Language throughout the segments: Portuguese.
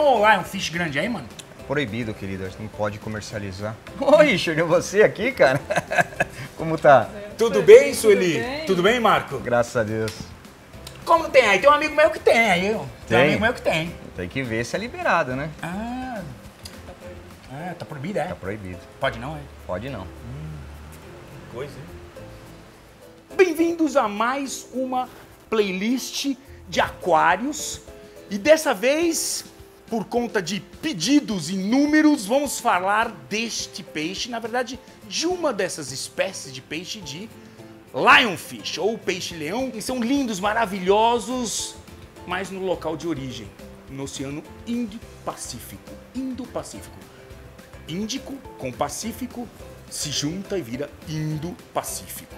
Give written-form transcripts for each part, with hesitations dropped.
ou lá é um fish grande aí, mano? Proibido, querido. A gente não pode comercializar. Ô, Richard, você aqui, cara? Como tá? Tudo bem, Sueli? Tudo bem, Marco? Graças a Deus. Como não tem aí? Tem um amigo meu que tem aí. Tem um amigo meu que tem. Tem que ver se é liberado, né? Ah, tá proibido, é? Tá proibido. Pode não, é? Pode não. Coisa, hein? Bem-vindos a mais uma playlist de aquários. E dessa vez, por conta de pedidos inúmeros, vamos falar deste peixe, na verdade, de uma dessas espécies de peixe de lionfish, ou peixe-leão, que são lindos, maravilhosos, mas no local de origem, no Oceano Indo-Pacífico. Índico com Pacífico se junta e vira Indo-Pacífico,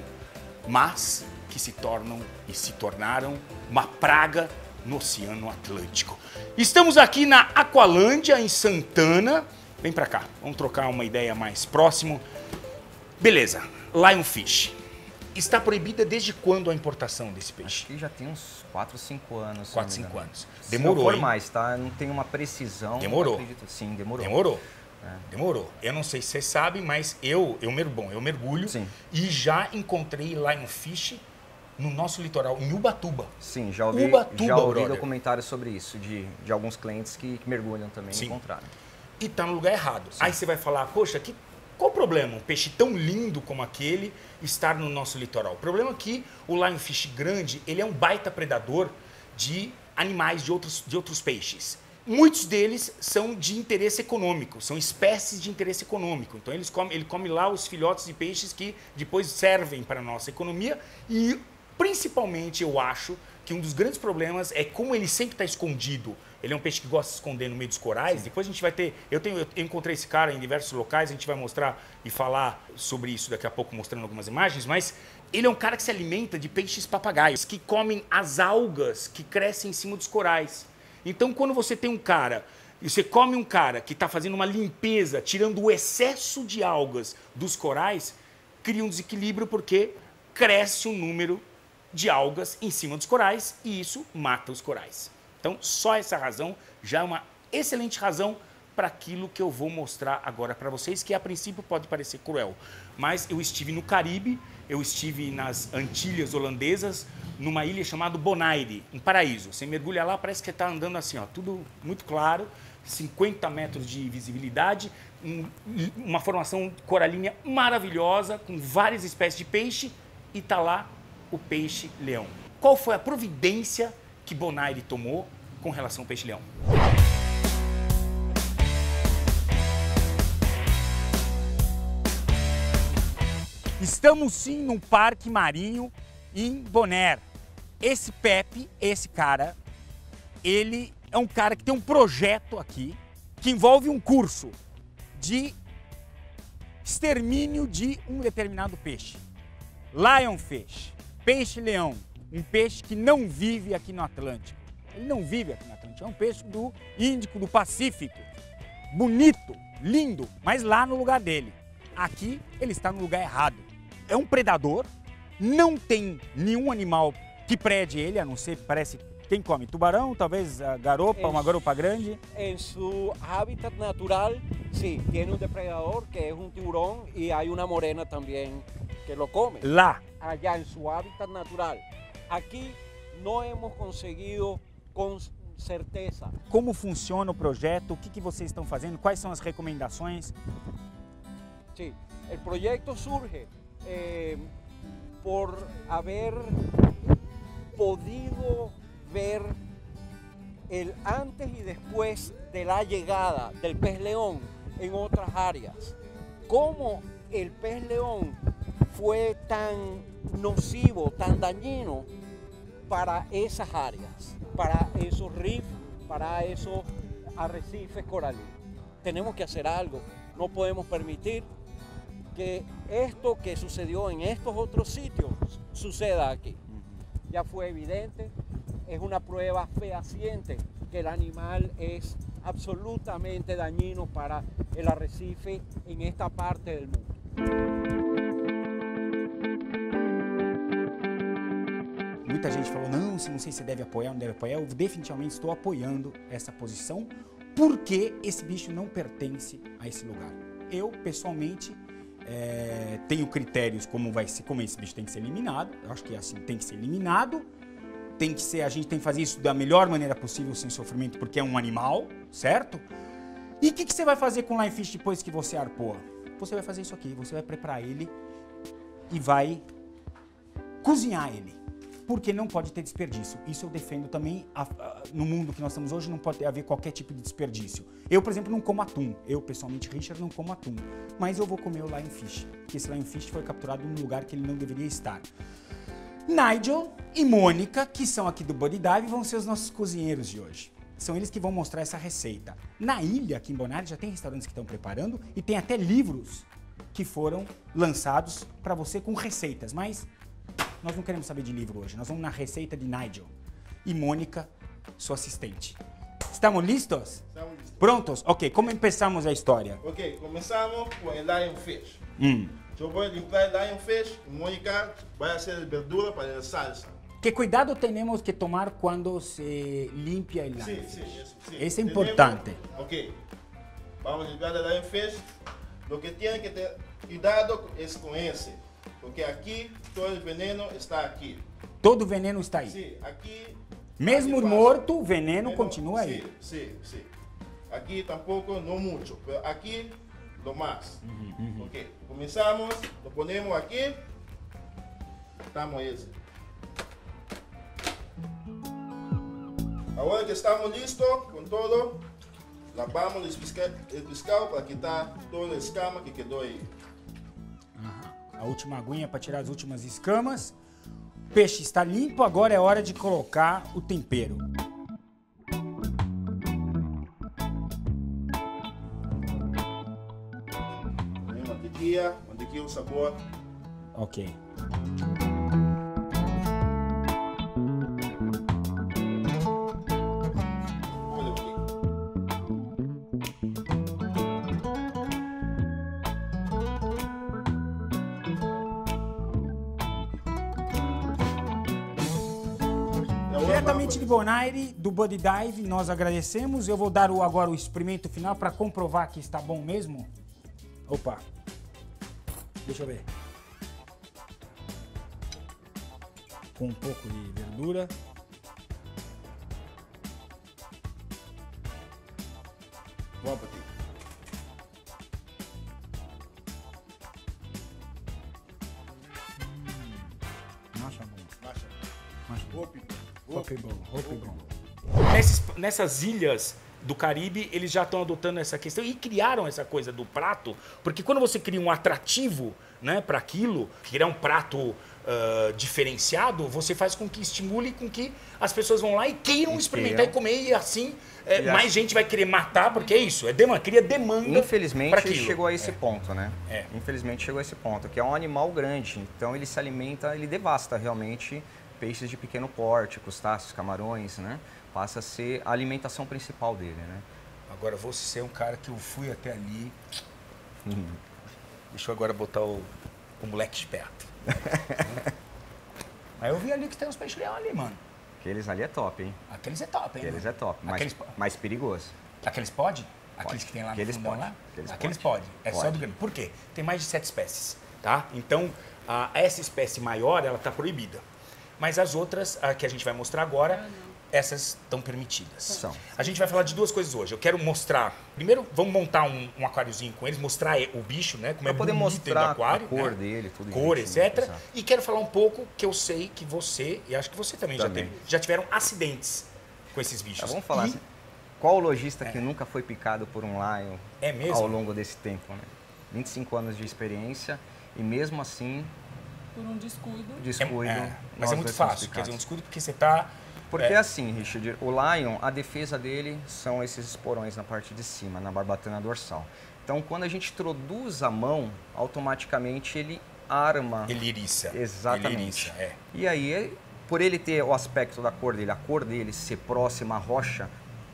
mas que se tornam e se tornaram uma praga no Oceano Atlântico. Estamos aqui na Aqualândia, em Santana. Vem pra cá, vamos trocar uma ideia mais próximo. Beleza, lionfish. Está proibida desde quando a importação desse peixe? Acho que já tem uns 4, 5 anos. 4, 5 anos. Demorou, hein? Mais, tá? Não tem uma precisão. Demorou. Acredito. Sim, demorou. Demorou. É. Demorou. Eu não sei se você sabe, mas eu mergulho. Sim. E já encontrei lionfish no nosso litoral, em Ubatuba. Sim, já ouvi documentários sobre isso, de alguns clientes que mergulham também. Sim. Encontraram. E tá no lugar errado. Sim. Aí você vai falar, poxa, qual o problema? Um peixe tão lindo como aquele estar no nosso litoral. O problema é que o lionfish grande, ele é um baita predador de animais, de outros peixes. Muitos deles são de interesse econômico, são espécies de interesse econômico. Então ele come lá os filhotes de peixes que depois servem para a nossa economia. E principalmente eu acho que um dos grandes problemas é como ele sempre está escondido. Ele é um peixe que gosta de se esconder no meio dos corais. Sim. Depois a gente vai ter... Eu encontrei esse cara em diversos locais, a gente vai mostrar e falar sobre isso daqui a pouco, mostrando algumas imagens, mas ele é um cara que se alimenta de peixes papagaios, que comem as algas que crescem em cima dos corais. Então quando você tem um cara, e você come um cara que está fazendo uma limpeza, tirando o excesso de algas dos corais, cria um desequilíbrio porque cresce o número de algas em cima dos corais e isso mata os corais. Então, só essa razão já é uma excelente razão para aquilo que eu vou mostrar agora para vocês, que a princípio pode parecer cruel. Mas eu estive no Caribe, eu estive nas Antilhas Holandesas, numa ilha chamada Bonaire, um paraíso. Você mergulha lá, parece que você está andando assim, ó, tudo muito claro, 50 metros de visibilidade, uma formação coralínea maravilhosa, com várias espécies de peixe, e está lá o peixe-leão. Qual foi a providência que Bonaire tomou com relação ao peixe-leão? Estamos sim num parque marinho em Bonaire. Esse Pepe, esse cara, ele é um cara que tem um projeto aqui que envolve um curso de extermínio de um determinado peixe. Lionfish. Peixe-leão, um peixe que não vive aqui no Atlântico. Ele não vive aqui no Atlântico, é um peixe do Índico, do Pacífico. Bonito, lindo, mas lá no lugar dele. Aqui ele está no lugar errado. É um predador, não tem nenhum animal que prede ele, a não ser, parece, quem come? Tubarão, talvez a garopa, uma garopa grande? Em seu hábitat natural, sim, tem um depredador que é um tiburão e há uma morena também que o come. Lá. Allá en su hábitat natural. Aqui não hemos conseguido com certeza. Como funciona o projeto? O que vocês estão fazendo? Quais são as recomendações? Sim, o projeto surge por haber podido ver el antes e depois da chegada do pez-leão em outras áreas. Como o pez-leão foi tão nocivo, tão dañino para essas áreas, para esses riffs, para esses arrecifes coralinos. Temos que fazer algo, não podemos permitir que isto que sucedeu em estes outros sítios suceda aqui. Já foi evidente, é uma prova fehaciente que o animal é absolutamente dañino para o arrecife em esta parte do mundo. Muita gente falou, não sei se deve apoiar, não deve apoiar. Eu definitivamente estou apoiando essa posição por que esse bicho não pertence a esse lugar. Eu, pessoalmente, tenho critérios como esse bicho tem que ser eliminado. Eu acho que assim tem que ser eliminado. Tem que ser, a gente tem que fazer isso da melhor maneira possível, sem sofrimento, porque é um animal, certo? E o que você vai fazer com o live fish depois que você arpoa? Você vai fazer isso aqui, você vai preparar ele e vai cozinhar ele, porque não pode ter desperdício. Isso eu defendo também. No mundo que nós estamos hoje, não pode haver qualquer tipo de desperdício. Eu, por exemplo, não como atum. Eu, pessoalmente, Richard, não como atum. Mas eu vou comer o lionfish, porque esse lionfish foi capturado num lugar que ele não deveria estar. Nigel e Mônica, que são aqui do Buddy Dive, vão ser os nossos cozinheiros de hoje. São eles que vão mostrar essa receita. Na ilha, aqui em Bonaire, já tem restaurantes que estão preparando e tem até livros que foram lançados para você com receitas. Mas nós não queremos saber de livro hoje, nós vamos na receita de Nigel e Mônica, sua assistente. Estamos listos? Estamos listos. Prontos? Ok, como começamos a história? Ok, começamos com o lionfish. Eu vou limpar o lionfish, Mônica vai fazer verdura para a salsa. Que cuidado temos que tomar quando se limpia o lionfish? Sim, sim. Isso é importante. Ok, vamos limpar o lionfish. O que tem que ter cuidado é com esse, porque aqui todo o veneno está aqui. Todo o veneno está aí? Sim, aqui... Mesmo morto, o veneno continua aí? Sim, sim. Aqui tampouco, não muito, mas aqui, do mais. Ok, começamos, lo ponemos aqui, estamos esse. Agora que estamos listos com todo, lavamos o pescado para quitar toda a escama que quedou aí. A última aguinha para tirar as últimas escamas. O peixe está limpo, agora é hora de colocar o tempero. Mantequilla, mantequilla, o sabor. Ok. Diretamente de Bonaire, do Buddy Dive, nós agradecemos. Eu vou dar agora o experimento final para comprovar que está bom mesmo. Opa, deixa eu ver. Com um pouco de verdura. Bom apetite. Nessas ilhas do Caribe, eles já estão adotando essa questão e criaram essa coisa do prato, porque quando você cria um atrativo, né, para aquilo, criar um prato diferenciado, você faz com que estimule, com que as pessoas vão lá e queiram experimentar e comer, e assim mais gente vai querer matar, porque é isso, cria demanda. Infelizmente chegou a esse ponto, né? Infelizmente chegou a esse ponto, que é um animal grande, então ele se alimenta, ele devasta realmente peixes de pequeno porte, crustáceos, camarões, né? Passa a ser a alimentação principal dele, né? Agora você é um cara que eu fui até ali. Deixa eu agora botar o moleque esperto. Aí eu vi ali que tem uns peixes leão ali, mano. Aqueles ali é top, hein? Aqueles é top, hein? Aqueles é top, mas mais perigoso. Aqueles pode? Aqueles que tem lá no fundão lá? Aqueles pode. É só do grande. Por quê? Tem mais de 7 espécies, tá? Então, essa espécie maior, ela tá proibida. Mas as outras, a que a gente vai mostrar agora, essas estão permitidas. São. A gente vai falar de duas coisas hoje. Eu quero mostrar... Primeiro, vamos montar um aquáriozinho com eles, mostrar o bicho, né? Como é bonito mostrar do aquário, a cor dele, tudo isso. Cor, etc. E quero falar um pouco que eu sei que você, e acho que você também. Já tiveram acidentes com esses bichos. Vamos falar assim, qual o lojista que nunca foi picado por um lion ao longo desse tempo, né? 25 anos de experiência e mesmo assim... Por um descuido. Mas é muito fácil, quer dizer, um descuido porque você está... Porque assim, Richard, o lion, a defesa dele são esses esporões na parte de cima, na barbatana dorsal. Então, quando a gente introduz a mão, automaticamente ele arma... Ele iriça. Exatamente. Ele iriça, E aí, por ele ter o aspecto da cor dele, a cor dele ser próxima à rocha,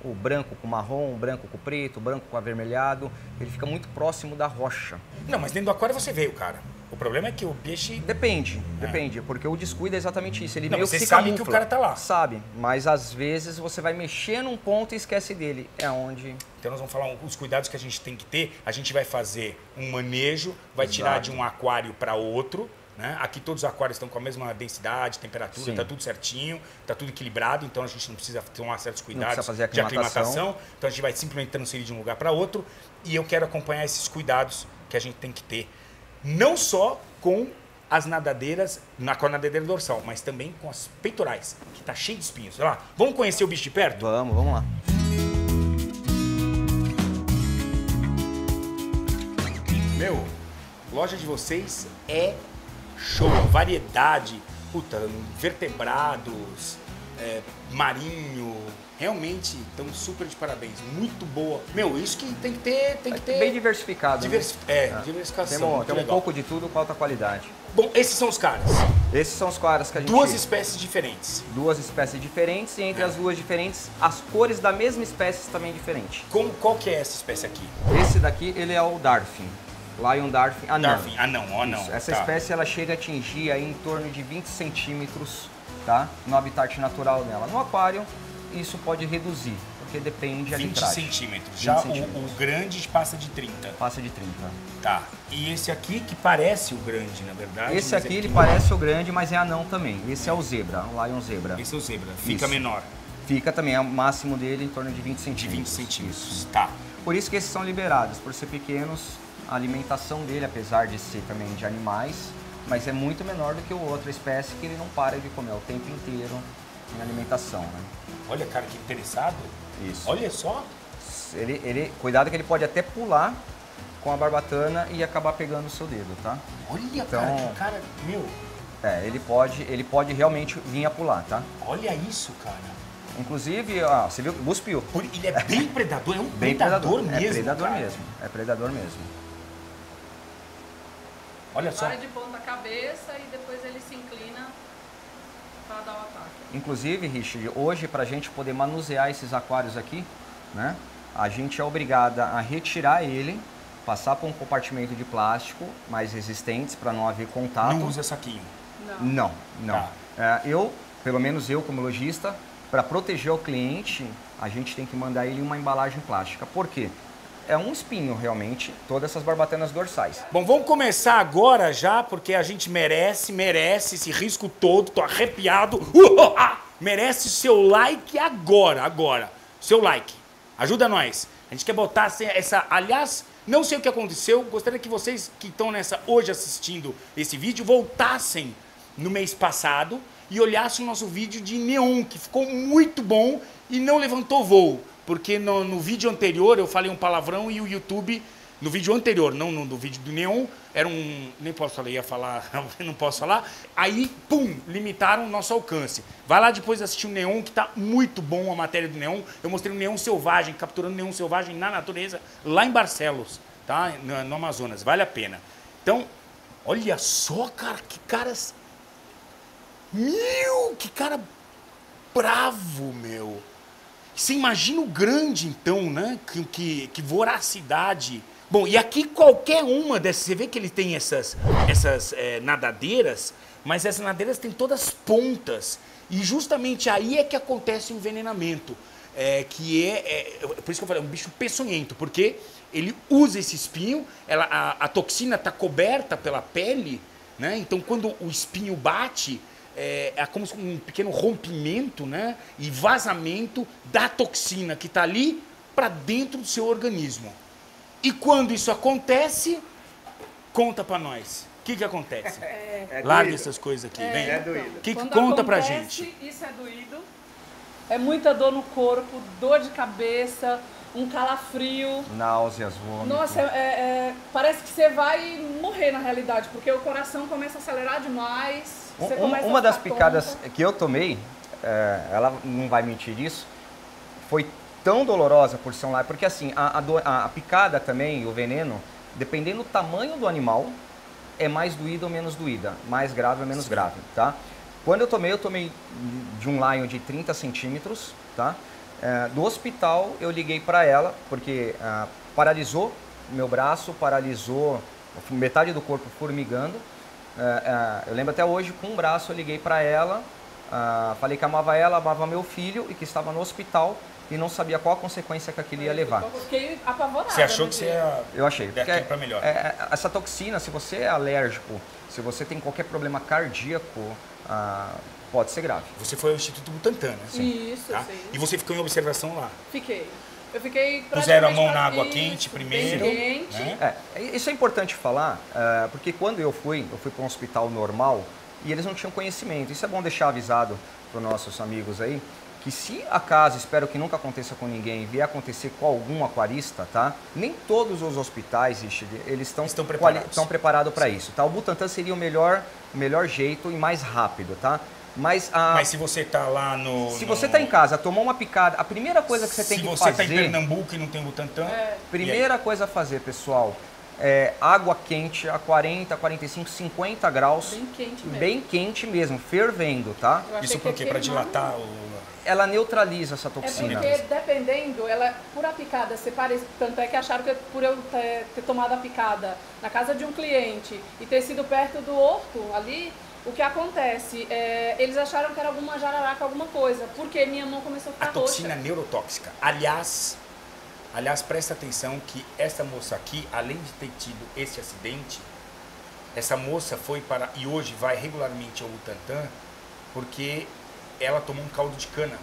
o branco com marrom, o branco com preto, o branco com avermelhado, ele fica muito próximo da rocha. Não, mas dentro do aquário você vê o cara. O problema é que o peixe... Depende, depende, porque o descuido é exatamente isso. Ele meio que se camufla. Você sabe que o cara está lá. Sabe, mas às vezes você vai mexer num ponto e esquece dele. É onde... Então nós vamos falar os cuidados que a gente tem que ter. A gente vai fazer um manejo, vai tirar de um aquário para outro. Né? Aqui todos os aquários estão com a mesma densidade, temperatura, está tudo certinho, está tudo equilibrado, então a gente não precisa tomar certos cuidados de aclimatação. Então a gente vai simplesmente transferir de um lugar para outro. E eu quero acompanhar esses cuidados que a gente tem que ter. Não só com as nadadeiras, com a nadadeira dorsal, mas também com as peitorais, que está cheio de espinhos. Olha lá, vamos conhecer o bicho de perto? Vamos, vamos lá. Meu, loja de vocês é show, variedade, puta, vertebrados, marinho, realmente estão super de parabéns, muito boa. Meu, isso que tem que ter... Bem diversificado. Diversificação. Tem um pouco de tudo com alta qualidade. Bom, esses são os caras. Esses são os caras que a gente... Duas espécies diferentes. Duas espécies diferentes e entre as duas diferentes, as cores da mesma espécie também diferentes. Qual que é essa espécie aqui? Esse daqui, ele é o Darfin. Lion Darfin anão. Darfin anão, anão. Essa espécie ela chega a atingir aí em torno de 20 centímetros, tá? No habitat natural dela. No aquário, isso pode reduzir, porque depende da litragem. 20 centímetros. Já o grande passa de 30. Passa de 30. Tá. E esse aqui que parece o grande, na verdade. Esse aqui ele parece o grande, mas é anão também. Esse é o zebra, o Lion Zebra. Esse é o zebra. Fica menor. Fica também, é o máximo dele em torno de 20 centímetros. De 20 centímetros, isso. Tá. Por isso que esses são liberados, por ser pequenos. A alimentação dele, apesar de ser também de animais, mas é muito menor do que o outra espécie que ele não para de comer o tempo inteiro em alimentação, né? Olha, cara, que interessado. Isso. Olha só. Cuidado que ele pode até pular com a barbatana e acabar pegando o seu dedo, tá? Olha, então, cara, que cara, meu. É, ele pode realmente vir a pular, tá? Olha isso, cara. Inclusive, ó, você viu, cuspiu. Ele é bem predador, é um predador mesmo. É predador mesmo, é predador mesmo. Olha só. Para de ponta cabeça e depois ele se inclina para dar o ataque. Inclusive, Richard, hoje para a gente poder manusear esses aquários aqui, né, a gente é obrigada a retirar ele, passar por um compartimento de plástico mais resistente para não haver contato. Não usa saquinho? Não, não. Tá. Eu, pelo menos eu como lojista, para proteger o cliente, a gente tem que mandar ele em uma embalagem plástica. Por quê? É um espinho, realmente, todas essas barbatanas dorsais. Bom, vamos começar agora já, porque a gente merece esse risco todo. Tô arrepiado. Merece seu like agora. Seu like. Ajuda nós. A gente quer botar essa... Aliás, não sei o que aconteceu. Gostaria que vocês que estão hoje assistindo esse vídeo voltassem no mês passado e olhassem o nosso vídeo de neon, que ficou muito bom e não levantou voo. Porque no vídeo anterior eu falei um palavrão e o YouTube, no vídeo anterior, não no vídeo do Neon, era um... Nem posso falar, não posso falar. Aí, pum, limitaram o nosso alcance. Vai lá depois assistir o Neon, que tá muito bom a matéria do Neon. Eu mostrei o Neon selvagem, capturando Neon selvagem na natureza, lá em Barcelos, tá? No Amazonas, vale a pena. Então, olha só, cara, que caras... Meu, que cara bravo, meu. Você imagina o grande, então, né? Que voracidade. Bom, e aqui qualquer uma dessas... Você vê que ele tem essas nadadeiras, mas essas nadadeiras têm todas pontas. E justamente aí é que acontece o envenenamento. Por isso que eu falei, é um bicho peçonhento, porque ele usa esse espinho, a toxina está coberta pela pele, né? Então, quando o espinho bate... É como um pequeno rompimento, né, e vazamento da toxina que está ali para dentro do seu organismo. E quando isso acontece, conta para nós. O que acontece? Larga essas coisas aqui. Vem. É doído. Quando conta para gente? Isso é doído. É muita dor no corpo, dor de cabeça, um calafrio. Náuseas, vômito. Nossa, parece que você vai morrer na realidade, porque o coração começa a acelerar demais. Uma das picadas que eu tomei, ela não vai mentir isso, foi tão dolorosa por ser um live, porque assim, a picada também, o veneno, dependendo do tamanho do animal, é mais doída ou menos doída, mais grave ou menos grave, tá? Quando eu tomei de um lion de 30 centímetros, tá? Do hospital eu liguei pra ela, porque paralisou meu braço, paralisou metade do corpo formigando. Eu lembro até hoje, com um braço eu liguei para ela, falei que amava ela, amava meu filho e que estava no hospital e não sabia qual a consequência que aquilo ia levar. Eu fiquei apavorada. Você achou que você ia... Eu achei. Daqui para melhor. Essa toxina, se você é alérgico, se você tem qualquer problema cardíaco, pode ser grave. Você foi ao Instituto Butantan, né? Sim. Isso, tá? Sim. E você ficou em observação lá? Fiquei. Eu fiquei... Puseram a mão na água quente primeiro. Quente. Né? Isso é importante falar, porque quando eu fui para um hospital normal e eles não tinham conhecimento. Isso é bom deixar avisado para os nossos amigos aí, que se acaso, espero que nunca aconteça com ninguém, vier acontecer com algum aquarista, tá? Nem todos os hospitais, eles estão preparados para isso, tá? O Butantan seria o melhor jeito e mais rápido, tá? Mas se você está lá no... Se você está em casa, tomou uma picada, a primeira coisa que você tem que fazer... Se você está em Pernambuco e não tem Butantan... Primeira coisa a fazer, pessoal, é água quente a 40, 45, 50 graus. Bem quente mesmo. Bem quente mesmo, fervendo, tá? Isso por quê? Para dilatar o... Ela neutraliza essa toxina. É porque, dependendo, ela, por a picada ser parecida, tanto é que acharam que por eu ter tomado a picada na casa de um cliente e ter sido perto do horto ali, o que acontece? Eles acharam que era alguma jararaca, alguma coisa, porque minha mão começou a ficar roxa. A toxina neurotóxica. Aliás, presta atenção que essa moça aqui, além de ter tido esse acidente, essa moça foi para, e hoje vai regularmente ao Butantan, porque... ela tomou um caldo de cana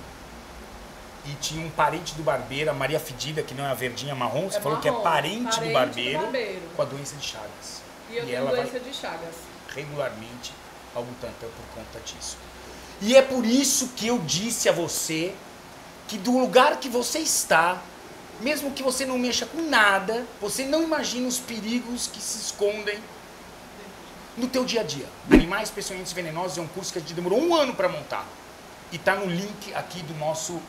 e tinha um parente do barbeiro, a Maria Fedida, que não é a verdinha marrom, você falou marrom, que é parente do barbeiro com a doença de Chagas. E eu tenho doença de Chagas. Regularmente ao Butantan por conta disso. E é por isso que eu disse a você que do lugar que você está, mesmo que você não mexa com nada, você não imagina os perigos que se escondem no teu dia a dia. Animais peçonhentos venenosos é um curso que a gente demorou um ano para montar. E tá no link aqui do nosso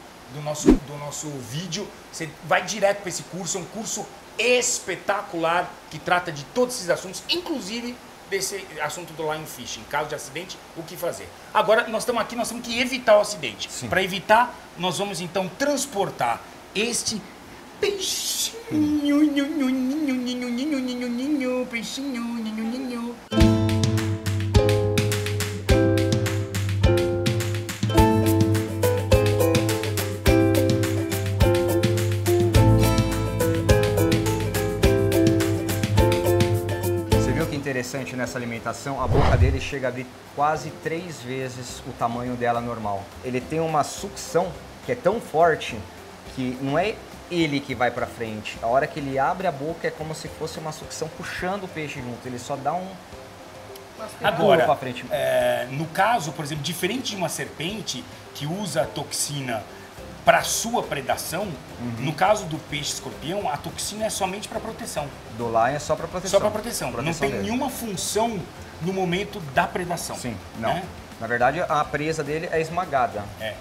vídeo. Você vai direto para esse curso. É um curso espetacular que trata de todos esses assuntos, inclusive desse assunto do line fishing. Em caso de acidente, o que fazer? Agora, nós estamos aqui, nós temos que evitar o acidente. Para evitar, nós vamos então transportar este peixinho, interessante nessa alimentação, a boca dele chega a abrir quase 3 vezes o tamanho dela normal. Ele tem uma sucção que é tão forte que não é ele que vai pra frente. A hora que ele abre a boca é como se fosse uma sucção puxando o peixe junto. Ele só dá um... Agora, pra frente. No caso, por exemplo, diferente de uma serpente que usa a toxina para sua predação, no caso do peixe-escorpião, a toxina é somente para proteção. Do lion é só para proteção. Só para proteção. Não tem nenhuma função no momento da predação. Sim, não. Né? Na verdade, a presa dele é esmagada né?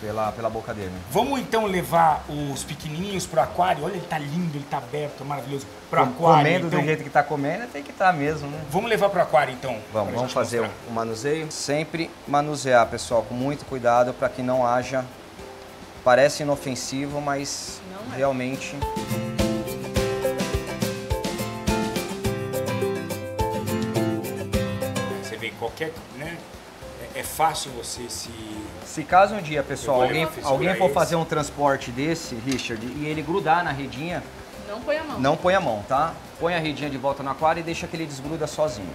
pela boca dele. Vamos então levar os pequenininhos para o aquário. Olha, ele tá lindo, ele tá aberto, é maravilhoso. Para o aquário. Comendo então, do jeito que tá comendo, tem que estar mesmo. Né? Vamos levar para o aquário então. Vamos fazer o manuseio. Sempre manusear, pessoal, com muito cuidado para que não haja... Parece inofensivo, mas não é. Realmente... Você vê qualquer... Né? É fácil você se... Se caso um dia, pessoal, alguém for fazer um transporte desse, Richard, e ele grudar na redinha... Não põe a mão. Não põe a mão, tá? Põe a redinha de volta no aquário e deixa que ele desgruda sozinho.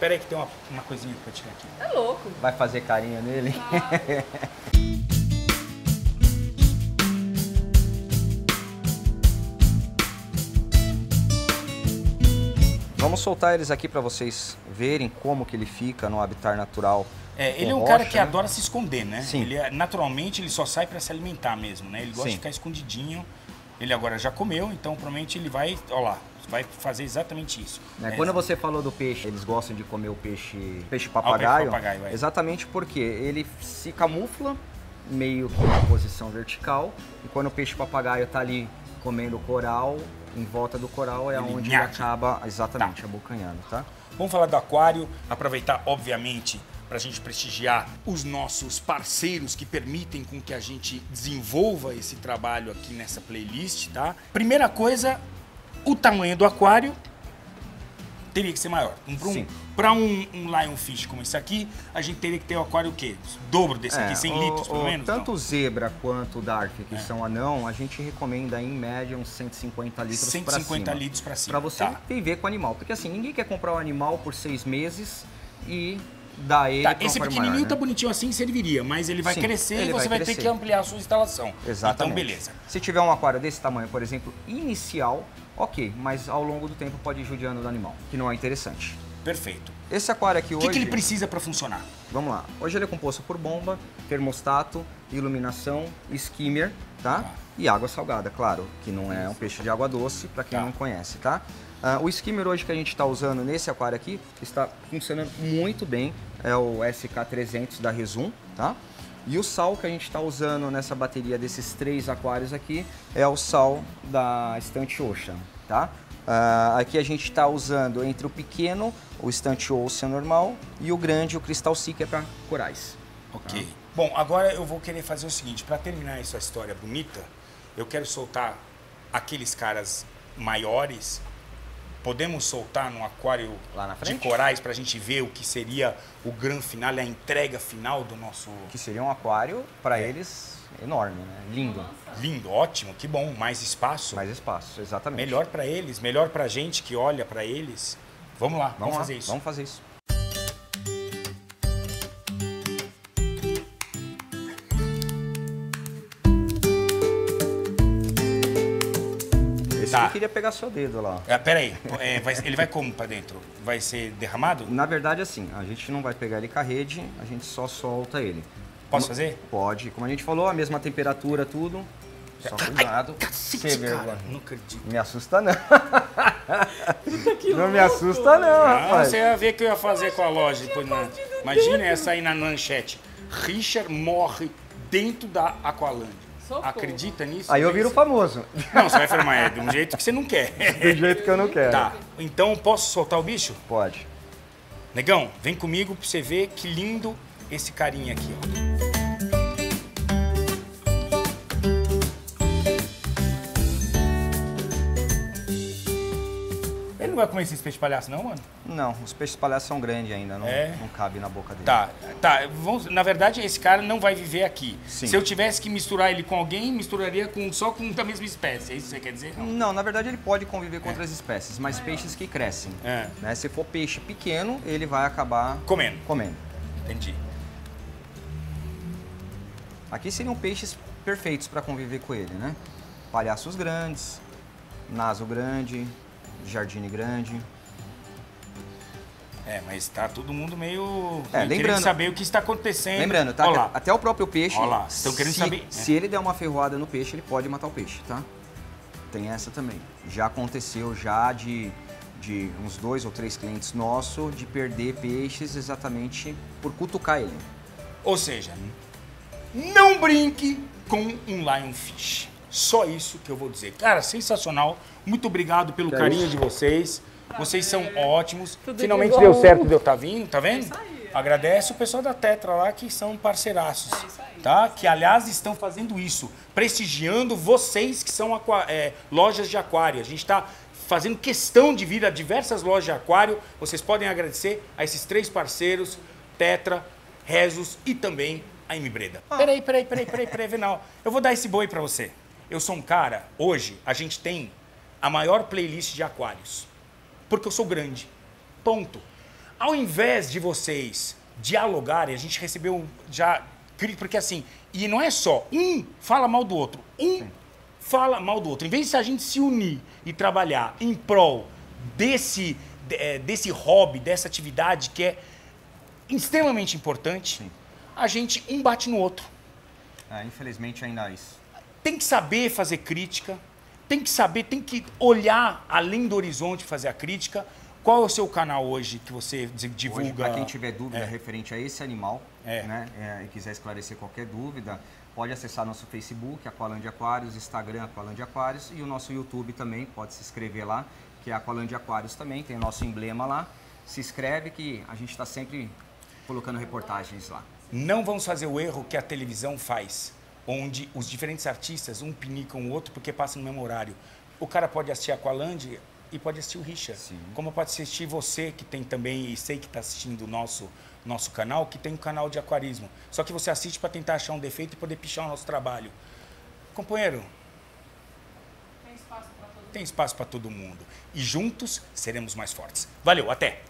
Peraí que tem uma coisinha pra tirar aqui. É louco. Vai fazer carinho nele? Ah. Vamos soltar eles aqui pra vocês verem como que ele fica no habitat natural. Ele é um cara que adora se esconder, né? Sim. Ele, naturalmente, ele só sai pra se alimentar mesmo, né? Ele gosta de ficar escondidinho. Ele agora já comeu, então provavelmente ele vai... Olha lá. Vai fazer exatamente isso. Quando você falou do peixe, eles gostam de comer o peixe-papagaio. Exatamente porque ele se camufla meio que na posição vertical. E quando o peixe-papagaio está ali comendo coral, em volta do coral é ele onde ele acaba exatamente abocanhando, tá? Vamos falar do aquário, aproveitar obviamente para a gente prestigiar os nossos parceiros que permitem com que a gente desenvolva esse trabalho aqui nessa playlist, tá? Primeira coisa, o tamanho do aquário teria que ser maior. Para um lionfish como esse aqui, a gente teria que ter o aquário o quê? O dobro desse aqui, 100 litros pelo menos? Tanto o zebra quanto o dark, que são anão, a gente recomenda em média uns 150 litros para cima. 150 litros para cima. Para você viver com o animal. Porque assim, ninguém quer comprar um animal por 6 meses e... Esse pequenininho maior, tá bonitinho assim, serviria, mas ele vai crescer e você vai ter que ampliar a sua instalação. Exatamente. Então, beleza. Se tiver um aquário desse tamanho, por exemplo, inicial, ok, mas ao longo do tempo pode ir judiando do animal, que não é interessante. Perfeito. Esse aquário aqui hoje... O que ele precisa para funcionar? Vamos lá. Hoje ele é composto por bomba, termostato, iluminação, skimmer, tá? E água salgada, claro, que não é um peixe de água doce, para quem não conhece, tá? O skimmer hoje que a gente está usando nesse aquário aqui está funcionando muito bem, é o SK300 da Resum, tá? E o sal que a gente está usando nessa bateria desses 3 aquários aqui é o sal da Stunt Ocean, tá? Aqui a gente está usando entre o pequeno, o Stunt Ocean normal, e o grande, o Crystal Seeker para corais. Ok. Tá? Bom, agora eu vou querer fazer o seguinte, para terminar essa história bonita, eu quero soltar aqueles caras maiores... Podemos soltar num aquário lá na frente de corais para a gente ver o que seria o grande final, a entrega final do nosso... Que seria um aquário, para eles, enorme, né? Lindo. Lindo, ótimo, que bom. Mais espaço. Mais espaço, exatamente. Melhor para eles, melhor para a gente que olha para eles. Vamos lá, vamos fazer isso. Vamos fazer isso. Eu queria pegar seu dedo lá. Peraí, ele vai como pra dentro? Vai ser derramado? Na verdade, assim, a gente não vai pegar ele com a rede, a gente só solta ele. Posso fazer? Pode. Como a gente falou, a mesma temperatura, tudo. Só cuidado. Sem vergonha. Não acredito. Me assusta não. Não me assusta não, rapaz. Você ia ver o que eu ia fazer com a loja depois. Imagina essa aí na manchete. Richard morre dentro da Aqualândia. Acredita nisso? Aí eu viro famoso. Não, você vai afirmar, é de um jeito que você não quer. Do jeito que eu não quero. Tá, então posso soltar o bicho? Pode. Negão, vem comigo pra você ver que lindo esse carinha aqui, ó. Ele não vai comer esses peixes palhaço não, mano? Não, os peixes palhaço são grandes ainda, não cabe na boca dele. Tá. Vamos, na verdade, esse cara não vai viver aqui. Sim. Se eu tivesse que misturar ele com alguém, misturaria só com a mesma espécie, é isso que você quer dizer? Não, na verdade ele pode conviver com outras espécies, mas peixes que crescem. Né? Se for peixe pequeno, ele vai acabar... Comendo. Entendi. Aqui seriam peixes perfeitos para conviver com ele, né? Palhaços grandes, naso grande... Jardine grande. Mas tá todo mundo meio querendo saber o que está acontecendo. Lembrando, tá? Até o próprio peixe. Olha lá, estão querendo saber. Se ele der uma ferroada no peixe, ele pode matar o peixe, tá? Tem essa também. Já aconteceu de uns 2 ou 3 clientes nossos de perder peixes exatamente por cutucar ele. Ou seja, não brinque com um lionfish. Só isso que eu vou dizer. Cara, sensacional. Muito obrigado pelo carinho de vocês. Vocês são ótimos. Tudo finalmente deu certo de eu estar vindo, tá vendo? Isso aí, agradeço o pessoal da Tetra lá, que são parceiraços. Isso aí, tá? Que, aliás, estão fazendo isso. Prestigiando vocês, que são lojas de aquário. A gente está fazendo questão de vir a diversas lojas de aquário. Vocês podem agradecer a esses 3 parceiros, Tetra, Resum e também a M. Breda. Peraí, Venal. Eu vou dar esse boi pra você. Eu sou um cara, hoje, a gente tem a maior playlist de aquários. Porque eu sou grande. Ponto. Ao invés de vocês dialogarem, a gente recebeu já... Porque assim, e não é só um fala mal do outro. Fala mal do outro. Em vez de a gente se unir e trabalhar em prol desse hobby, dessa atividade que é extremamente importante, a gente um bate no outro. Infelizmente ainda é isso. Tem que saber fazer crítica, tem que olhar além do horizonte fazer a crítica. Qual é o seu canal hoje que você divulga? Para quem tiver dúvida referente a esse animal, né, e quiser esclarecer qualquer dúvida, Pode acessar nosso Facebook, Aqualândia Aquários, Instagram, Aqualândia Aquários, e o nosso YouTube também, pode se inscrever lá, que é Aqualândia Aquários também, tem o nosso emblema lá. Se inscreve que a gente está sempre colocando reportagens lá. Não vamos fazer o erro que a televisão faz, onde os diferentes artistas, um pinicam o outro porque passa no mesmo horário. O cara pode assistir Aqualândia e pode assistir o Richard. Sim. Como pode assistir você, que tem também, e sei que está assistindo o nosso canal, que tem um canal de aquarismo. Só que você assiste para tentar achar um defeito e poder pichar o nosso trabalho. Companheiro, tem espaço para todo mundo. E juntos seremos mais fortes. Valeu, até!